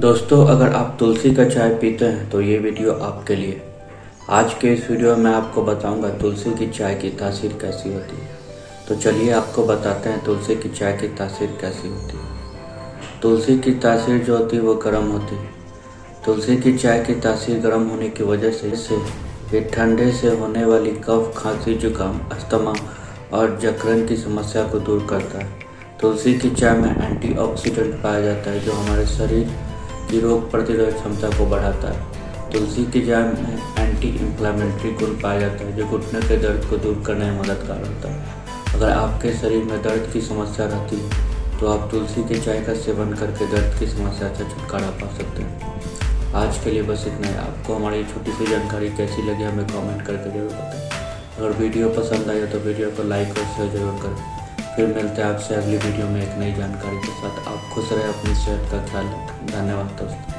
दोस्तों, अगर आप तुलसी का चाय पीते हैं तो ये वीडियो आपके लिए। आज के इस वीडियो में आपको बताऊंगा तुलसी की चाय की तासीर कैसी होती है। तो चलिए आपको बताते हैं तुलसी की चाय की तासीर कैसी होती है। तुलसी की तासीर जो होती है वो गर्म होती है। तुलसी की चाय की तासीर गर्म होने की वजह से ये ठंडे से होने वाली कफ, खांसी, जुकाम, अस्थमा और जकड़न की समस्या को दूर करता है। तुलसी की चाय में एंटीऑक्सीडेंट पाया जाता है जो हमारे शरीर की रोग प्रतिरोधक क्षमता को बढ़ाता है। तुलसी की चाय में एंटी इंफ्लामेटरी गुण पाया जाता है जो घुटने के दर्द को दूर करने में मददगार होता है। अगर आपके शरीर में दर्द की समस्या रहती है तो आप तुलसी की चाय का सेवन करके दर्द की समस्या से छुटकारा पा सकते हैं। आज के लिए बस इतना है। आपको हमारी छोटी सी जानकारी कैसी लगी हमें कमेंट करके जरूर बताएं। अगर वीडियो पसंद आए तो वीडियो को लाइक और शेयर जरूर करें। फिर मिलते हैं आपसे अगली वीडियो में एक नई जानकारी के साथ। आप खुश रहें, अपनी सेहत का ख्याल रखें। धन्यवाद दोस्तों।